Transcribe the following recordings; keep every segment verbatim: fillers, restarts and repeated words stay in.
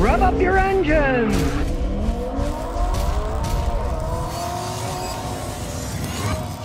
Rev up your engines!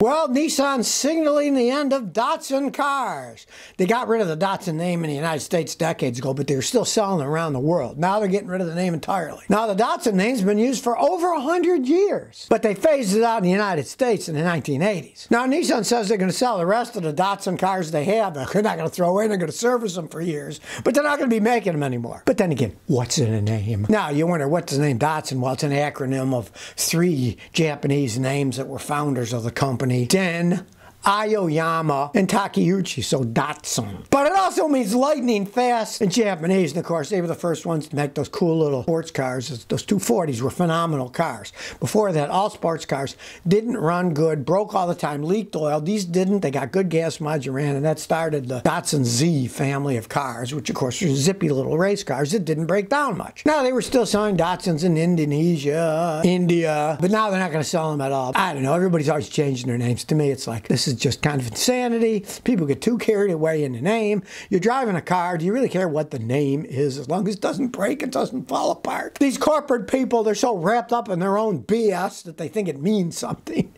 Well, Nissan's signaling the end of Datsun cars. They got rid of the Datsun name in the United States decades ago, but they were still selling around the world. Now they're getting rid of the name entirely. Now, the Datsun name's been used for over one hundred years, but they phased it out in the United States in the nineteen eighties. Now, Nissan says they're going to sell the rest of the Datsun cars they have. They're not going to throw away. They're going to service them for years, but they're not going to be making them anymore. But then again, what's in a name? Now, you wonder, what's the name Datsun? Well, it's an acronym of three Japanese names that were founders of the company. Den, Aoyama, and Takeuchi, so Datsun. But it also means lightning fast in Japanese, and of course they were the first ones to make those cool little sports cars. Those two forties were phenomenal cars. Before that, all sports cars didn't run good, broke all the time, leaked oil. These didn't. They got good gas mileage and ran, and that started the Datsun Z family of cars, which of course were zippy little race cars that didn't break down much. Now they were still selling Datsuns in Indonesia, India, but now they're not going to sell them at all. I don't know, everybody's always changing their names. To me it's like, this is just kind of insanity. People get too carried away in the name. You're driving a car. Do you really care what the name is as long as it doesn't break, it doesn't fall apart? These corporate people, they're so wrapped up in their own B S that they think it means something.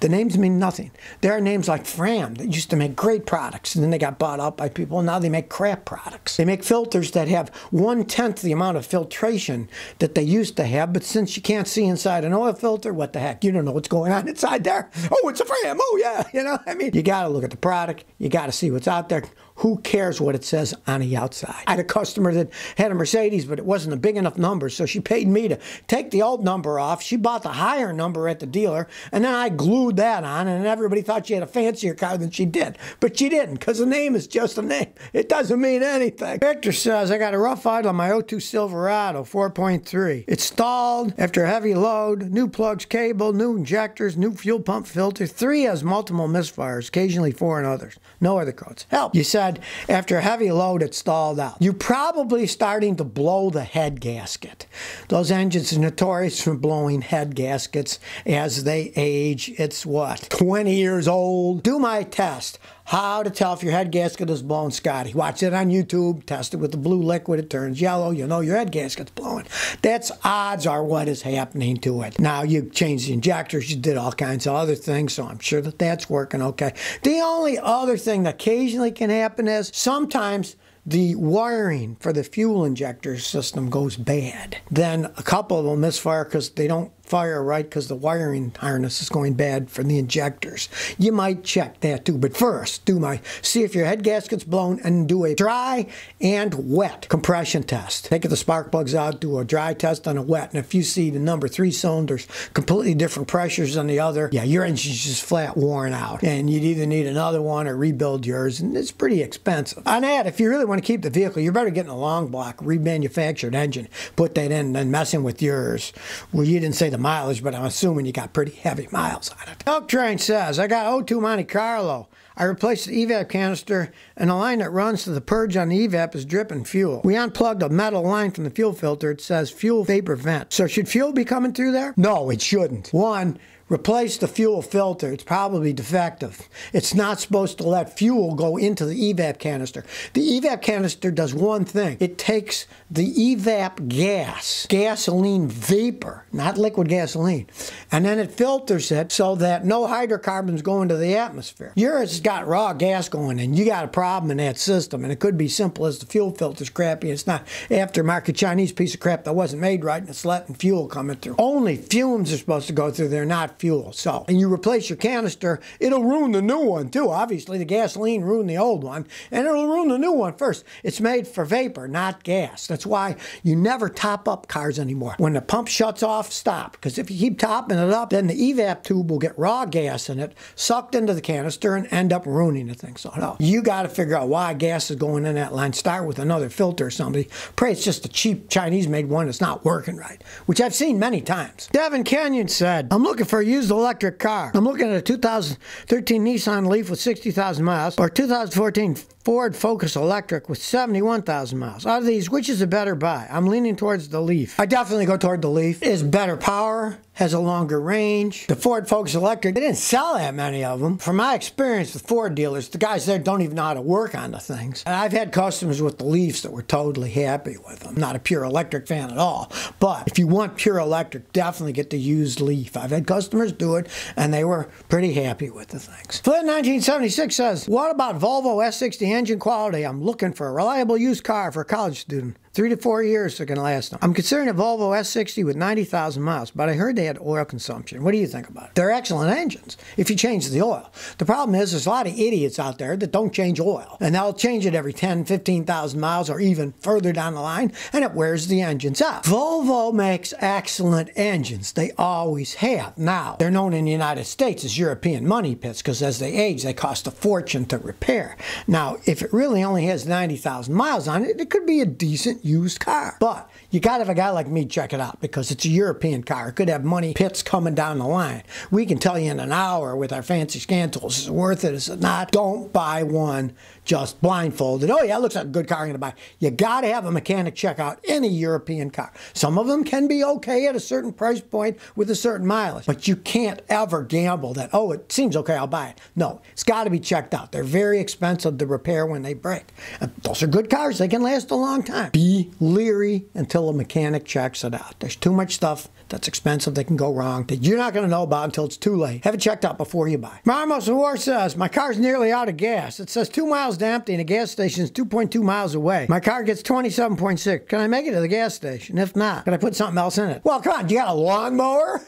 The names mean nothing. There are names like Fram that used to make great products, and then they got bought up by people, and now they make crap products. They make filters that have one-tenth the amount of filtration that they used to have, but since you can't see inside an oil filter, what the heck? You don't know what's going on inside there. Oh, it's a Fram. Oh, yeah. You know, I mean, you got to look at the product. You got to see what's out there. Who cares what it says on the outside? I had a customer that had a Mercedes, but it wasn't a big enough number, so she paid me to take the old number off. She bought the higher number at the dealer, and then I glued that on, and everybody thought she had a fancier car than she did. But she didn't, because the name is just a name. It doesn't mean anything. Victor says, I got a rough idle on my oh two Silverado four point three. It stalled after a heavy load, new plugs, cable, new injectors, new fuel pump filter. Three has multiple misfires, occasionally four and others. No other codes. Help. You said, after a heavy load, it stalled out. You're probably starting to blow the head gasket. Those engines are notorious for blowing head gaskets as they age. It's what, twenty years old? Do my test. How to tell if your head gasket is blown, Scotty. Watch it on YouTube. Test it with the blue liquid. It turns yellow. You know your head gasket's blowing. That's odds are what is happening to it. Now, you changed the injectors. You did all kinds of other things, so I'm sure that that's working okay. The only other thing that occasionally can happen is sometimes the wiring for the fuel injector system goes bad. Then a couple of them misfire because they don't fire right because the wiring harness is going bad from the injectors. You might check that too, but first do my see if your head gasket's blown and do a dry and wet compression test. Take the spark plugs out, do a dry test on a wet, and if you see the number three cylinders completely different pressures on the other, yeah, your engine's just flat worn out, and you'd either need another one or rebuild yours, and it's pretty expensive. On that, if you really want to keep the vehicle, you better get in a long block, remanufactured engine, put that in, and then messing with yours. Well, you didn't say the mileage, but I'm assuming you got pretty heavy miles on it. Elk Train says, I got oh two Monte Carlo. I replaced the E VAP canister, and the line that runs to the purge on the E VAP is dripping fuel. We unplugged a metal line from the fuel filter. It says fuel vapor vent. So should fuel be coming through there? No, it shouldn't. One, replace the fuel filter. It's probably defective. It's not supposed to let fuel go into the E VAP canister. The E VAP canister does one thing. It takes the E VAP gas, gasoline vapor, not liquid gasoline, and then it filters it so that no hydrocarbons go into the atmosphere. Yours has got raw gas going in. You got a problem in that system, and it could be simple as the fuel filter's crappy. It's not aftermarket Chinese piece of crap that wasn't made right, and it's letting fuel coming through. Only fumes are supposed to go through there, not fuel. So, and you replace your canister, it'll ruin the new one too. Obviously, the gasoline ruined the old one, and it'll ruin the new one first. It's made for vapor, not gas. That's why you never top up cars anymore. When the pump shuts off, stop. Because if you keep topping it up, then the E VAP tube will get raw gas in it, sucked into the canister, and end up ruining the thing. So, no. You got to figure out why gas is going in that line. Start with another filter or somebody. Pray it's just a cheap Chinese-made one that's not working right, which I've seen many times. Devin Kenyon said, I'm looking for a used electric car. I'm looking at a two thousand thirteen Nissan Leaf with sixty thousand miles or two thousand fourteen Ford Focus Electric with seventy-one thousand miles. Out of these, which is a better buy? I'm leaning towards the Leaf. I definitely go toward the Leaf. It's better power. has a longer range. The Ford Focus Electric, they didn't sell that many of them. From my experience with Ford dealers, the guys there don't even know how to work on the things. And I've had customers with the Leafs that were totally happy with them. Not a pure electric fan at all, but if you want pure electric, definitely get the used Leaf. I've had customers do it, and they were pretty happy with the things. Flynn nineteen seventy-six says, what about Volvo S sixty engine quality? I'm looking for a reliable used car for a college student. Three to four years they're going to last them. I'm considering a Volvo S sixty with ninety thousand miles, but I heard they had oil consumption. What do you think about it? They're excellent engines if you change the oil. The problem is there's a lot of idiots out there that don't change oil, and they'll change it every ten, fifteen thousand miles or even further down the line, and it wears the engines out. Volvo makes excellent engines. They always have. Now, they're known in the United States as European money pits because as they age, they cost a fortune to repair. Now, if it really only has ninety thousand miles on it, it could be a decent used car, but you gotta have a guy like me check it out because it's a European car. It could have money pits coming down the line. We can tell you in an hour with our fancy scan tools, is it worth it, is it not? Don't buy one just blindfolded. Oh yeah, it looks like a good car, I'm gonna buy. You gotta have a mechanic check out any European car. Some of them can be okay at a certain price point with a certain mileage, but you can't ever gamble that, oh, it seems okay, I'll buy it. No, it's gotta be checked out. They're very expensive to repair when they break. And those are good cars, they can last a long time. Be leery until a mechanic checks it out. There's too much stuff that's expensive that can go wrong that you're not going to know about until it's too late. Have it checked out before you buy. Marmos War says, my car's nearly out of gas. It says two miles to empty and a gas station is two point two miles away. My car gets twenty-seven point six. Can I make it to the gas station? If not, can I put something else in it? Well, come on, you got a lawnmower?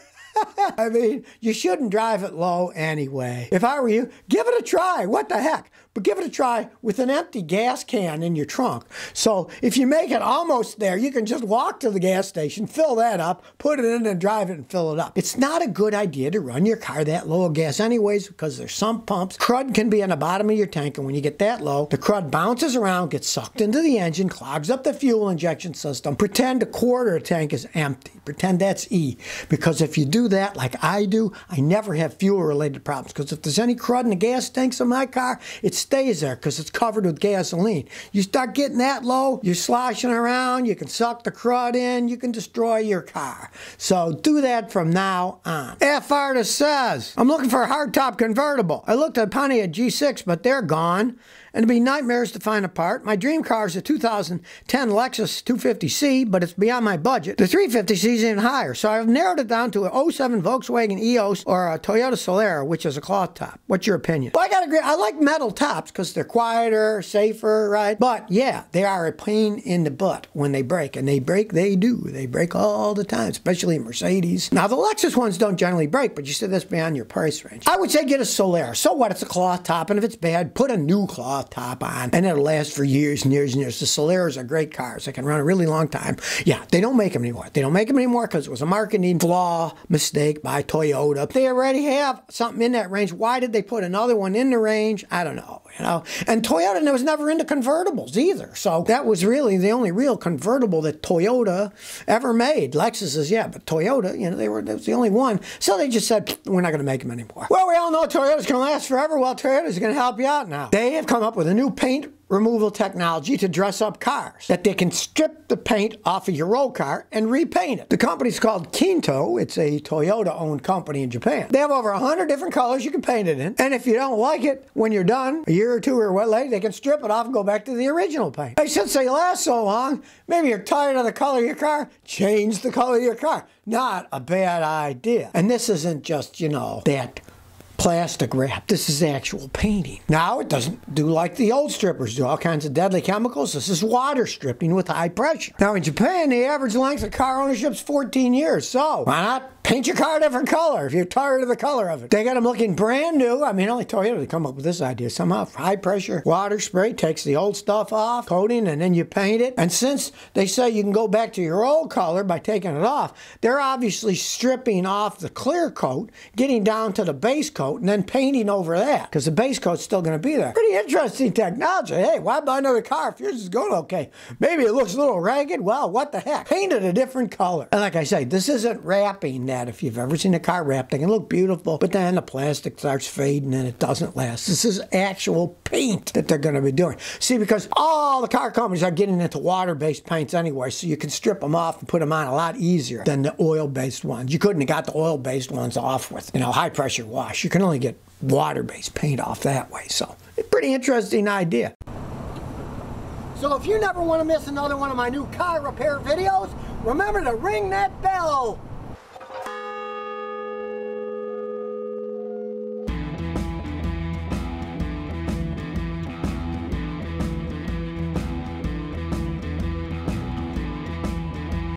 I mean, you shouldn't drive it low anyway. If I were you, give it a try. What the heck? But give it a try with an empty gas can in your trunk. So if you make it almost there, you can just walk to the gas station, fill that up, put it in and drive it and fill it up. It's not a good idea to run your car that low of gas anyways because there's sump pumps. Crud can be on the bottom of your tank, and when you get that low, the crud bounces around, gets sucked into the engine, clogs up the fuel injection system. Pretend a quarter tank is empty. Pretend that's E, because if you do that like I do, I never have fuel-related problems because if there's any crud in the gas tanks of my car, it's stays there because it's covered with gasoline. You start getting that low, you're sloshing around, you can suck the crud in, you can destroy your car. So do that from now on. F Artist says, I'm looking for a hardtop convertible. I looked at Pontiac G six, but they're gone, and it'd be nightmares to find a part. My dream car is a two thousand ten Lexus two fifty c, but it's beyond my budget. The three fifty c is even higher, so I've narrowed it down to an oh seven Volkswagen Eos or a Toyota Solara, which is a cloth top. What's your opinion? Well, I gotta agree, I like metal tops because they're quieter, safer, right? But yeah, they are a pain in the butt when they break, and they break, they do. They break all the time, especially Mercedes. Now, the Lexus ones don't generally break, but you said that's beyond your price range. I would say get a Solara. So what? It's a cloth top, and if it's bad, put a new cloth top on, and it'll last for years and years and years. The Solaras are great cars. They can run a really long time. Yeah, they don't make them anymore. They don't make them anymore because it was a marketing flaw, mistake by Toyota. They already have something in that range. Why did they put another one in the range? I don't know. You know, and Toyota was never into convertibles either, so that was really the only real convertible that Toyota ever made. Lexuses, yeah, but Toyota, you know, they were that was the only one. So they just said we're not going to make them anymore. Well, we all know Toyota's going to last forever. Well, Toyota's going to help you out now. They have come up with a new paint removal technology to dress up cars that they can strip the paint off of your roll car and repaint it. The company's called Kinto. It's a Toyota owned company in Japan. They have over one hundred different colors you can paint it in, and if you don't like it when you're done, a year or two or what later, they can strip it off and go back to the original paint. Hey, since they last so long, maybe you're tired of the color of your car, change the color of your car. Not a bad idea. And this isn't just, you know, that plastic wrap. This is actual painting. Now, it doesn't do like the old strippers do, all kinds of deadly chemicals. This is water stripping with high pressure. Now, in Japan, the average length of car ownership is fourteen years, so why not paint your car a different color if you're tired of the color of it? They got them looking brand new. I mean, only Toyota to come up with this idea. Somehow, high pressure water spray takes the old stuff off, coating, and then you paint it. And since they say you can go back to your old color by taking it off, they're obviously stripping off the clear coat, getting down to the base coat, and then painting over that because the base coat's still going to be there. Pretty interesting technology. Hey, why buy another car if yours is going okay? Maybe it looks a little ragged. Well, what the heck? Paint it a different color. And like I say, this isn't wrapping that that. If you've ever seen a car wrap, they can look beautiful, but then the plastic starts fading and it doesn't last. This is actual paint that they're going to be doing. See, because all the car companies are getting into water-based paints anyway, so you can strip them off and put them on a lot easier than the oil-based ones. You couldn't have got the oil-based ones off with, you know, high-pressure wash. You can only get water-based paint off that way. So, pretty interesting idea. So if you never want to miss another one of my new car repair videos, remember to ring that bell.